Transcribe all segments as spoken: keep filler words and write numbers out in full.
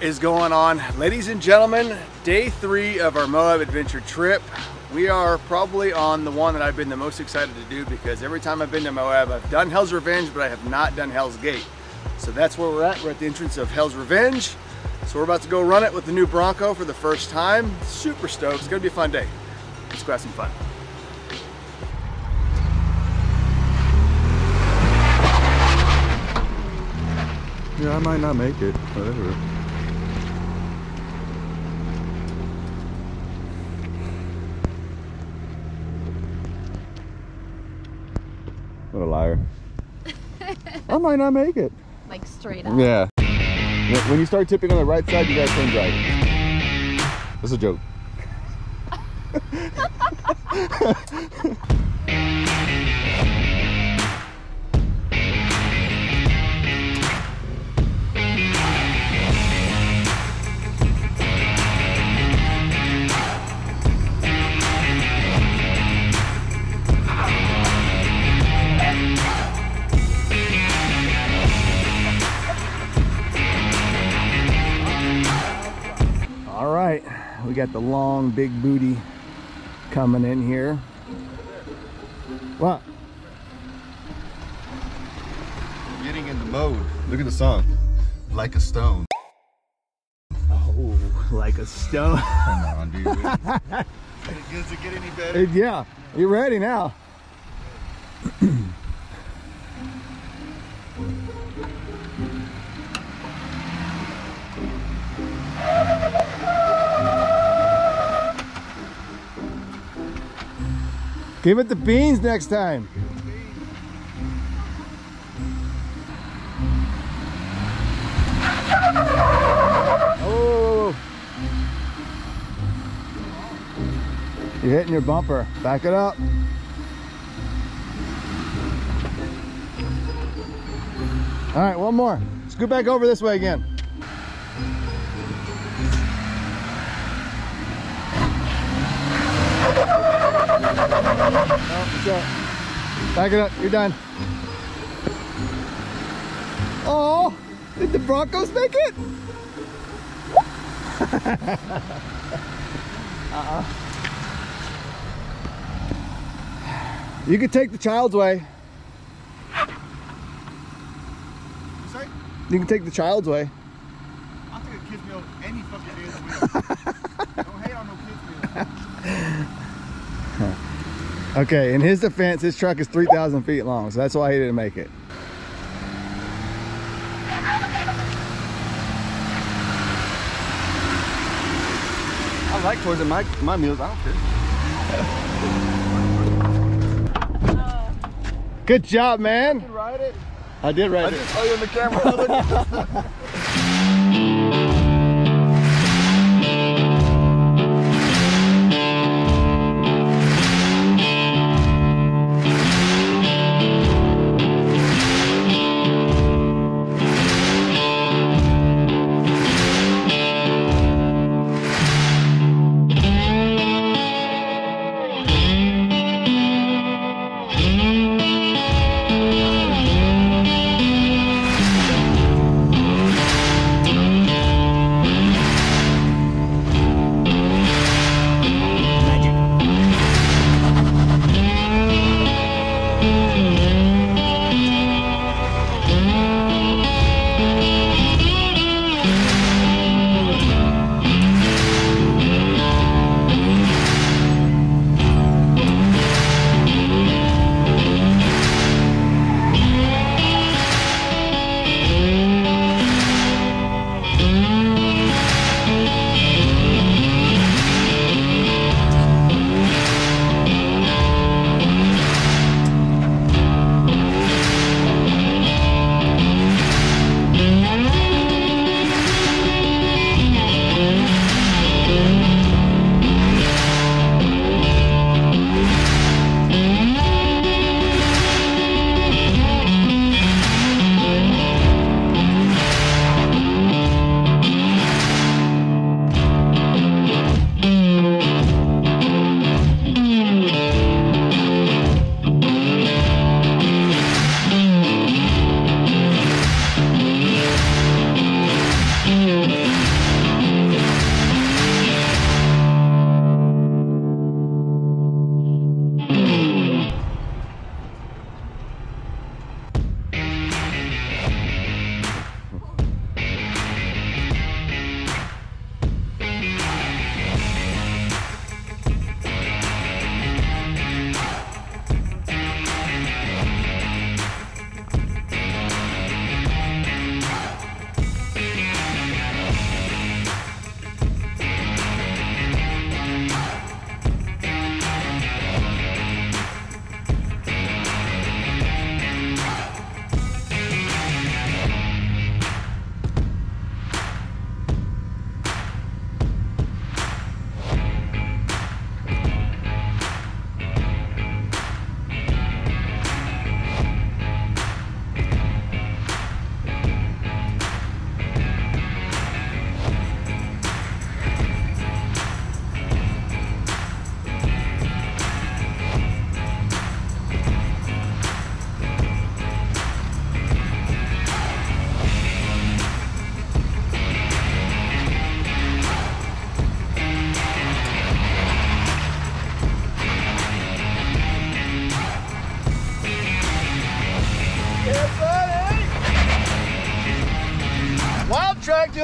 What is going on, ladies and gentlemen? Day three of our Moab adventure trip. We are probably on the one that I've been the most excited to do, because every time I've been to Moab, I've done Hells Revenge, but I have not done Hells Gate. So that's where we're at. We're at the entrance of Hells Revenge. So we're about to go run it with the new Bronco for the first time. Super stoked. It's gonna be a fun day. Let's go have some fun. Yeah, I might not make it, whatever. What a liar. I might not make it. Like straight up. Yeah. When you start tipping on the right side, you guys turn right. That's a joke. We got the long big booty coming in here. What? We're getting in the mode. Look at the song. Like a stone. Oh, like a stone. Come on, dude. Does it get any better? Yeah, you're ready now. Give it the beans next time. Oh. You're hitting your bumper. Back it up. All right, one more. Scoot back over this way again. Back it up, you're done. Oh, did the Broncos make it? uh-uh. You could take the child's way. You can take the child's way. I'll take a kid's meal any fucking day of the week. Don't hate on no kid's meal. Okay, in his defense, his truck is three thousand feet long, so that's why he didn't make it. I like toys in my, my meals, I don't care. Uh, Good job, man. You ride it? I did ride I it. I didn't tell you in the camera.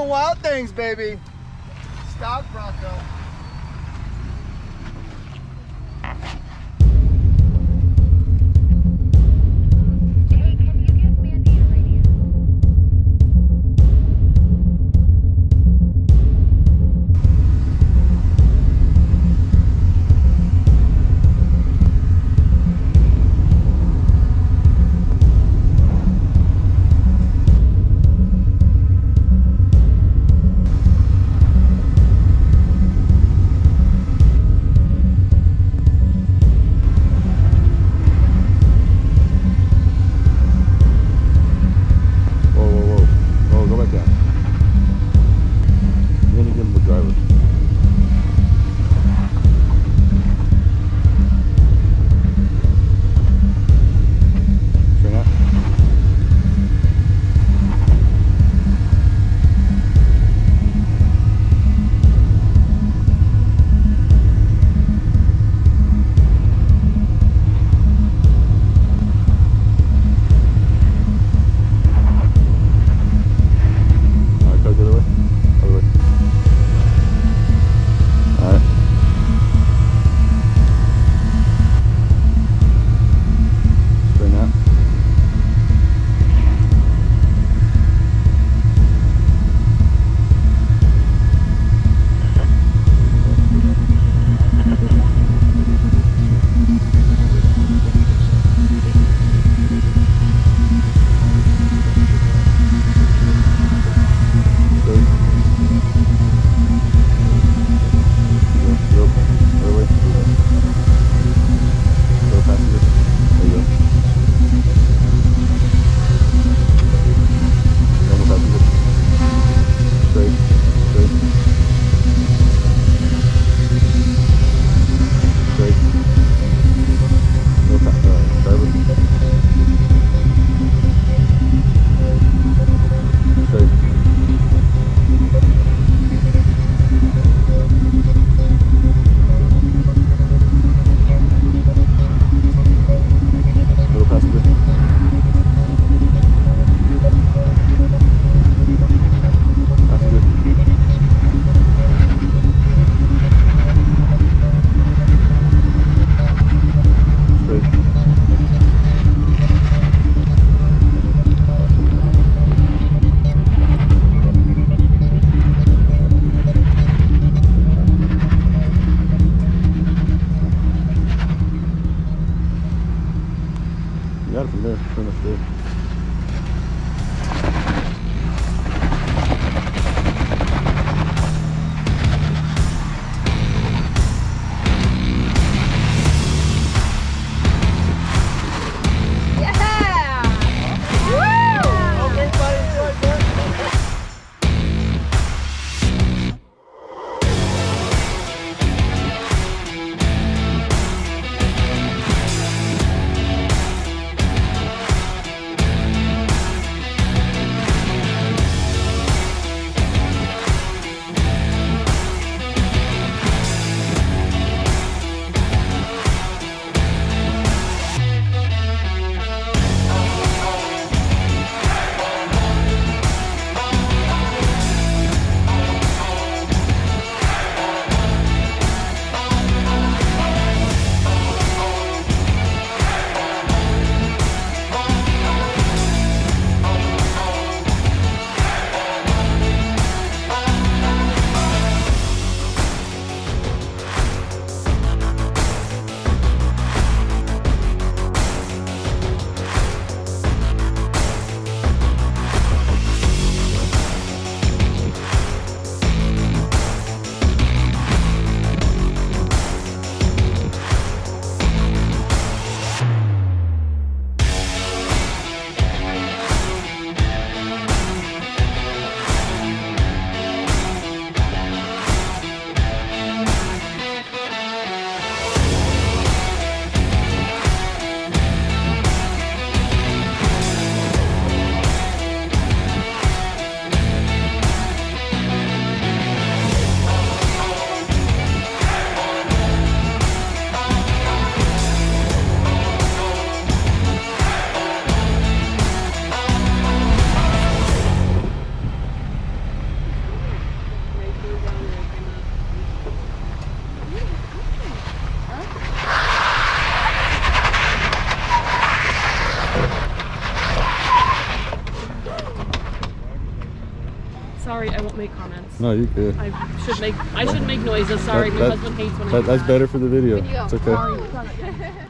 doing wild things, baby. Stock Bronco. make comments. No, you could. I should make I should make noises. Sorry, that, my that, husband hates when that, I do that's that. That's better for the video. It's okay.